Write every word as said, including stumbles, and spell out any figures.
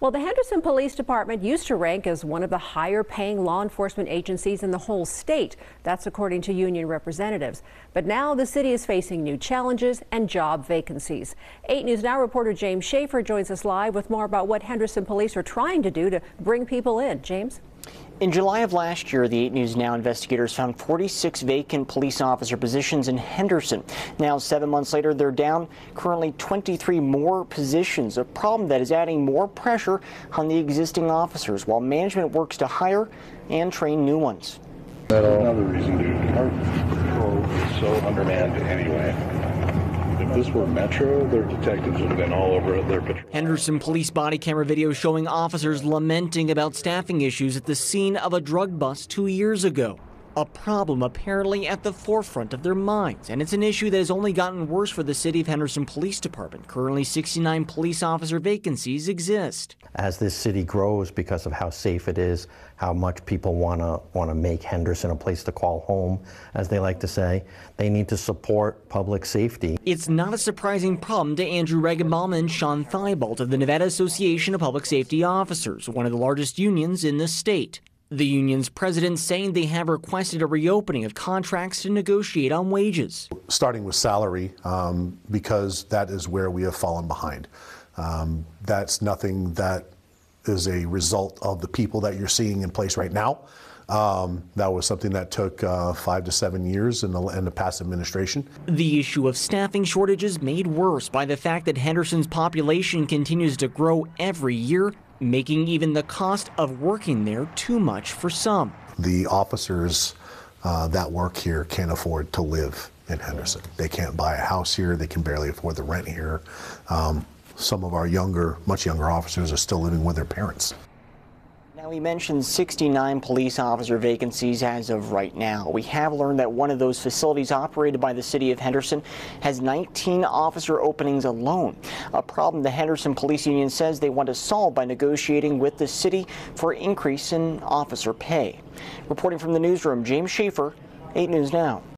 Well, the Henderson Police Department used to rank as one of the higher paying law enforcement agencies in the whole state. That's according to union representatives. But now the city is facing new challenges and job vacancies. eight news now reporter James Schaefer joins us live with more about what Henderson police are trying to do to bring people in. James? In July of last year, the eight news now investigators found forty-six vacant police officer positions in Henderson. Now, seven months later, they're down currently twenty-three more positions, a problem that is adding more pressure on the existing officers while management works to hire and train new ones. That's another reason, dude. Our patrol is so undermanned anyway. If this were Metro, their detectives would have been all over their patrol. Henderson police body camera video showing officers lamenting about staffing issues at the scene of a drug bust two years ago. A problem apparently at the forefront of their minds, and it's an issue that has only gotten worse for the city of Henderson Police Department. Currently, sixty-nine police officer vacancies exist. As this city grows, because of how safe it is, how much people want to want to make Henderson a place to call home, as they like to say, they need to support public safety. It's not a surprising problem to Andrew Regenbaum and Sean Theibolt of the Nevada Association of Public Safety Officers, one of the largest unions in the state. The union's president saying they have requested a reopening of contracts to negotiate on wages. Starting with salary, um, because that is where we have fallen behind. Um, that's nothing that is a result of the people that you're seeing in place right now. Um, that was something that took uh, five to seven years in the, in the past administration. The issue of staffing shortages made worse by the fact that Henderson's population continues to grow every year, making even the cost of working there too much for some. The officers uh, that work here can't afford to live in Henderson. They can't buy a house here. They can barely afford the rent here. Um, some of our younger, much younger officers are still living with their parents. Now, we mentioned sixty-nine police officer vacancies as of right now. We have learned that one of those facilities operated by the city of Henderson has nineteen officer openings alone, a problem the Henderson Police Union says they want to solve by negotiating with the city for an increase in officer pay. Reporting from the newsroom, James Schaefer, eight news now.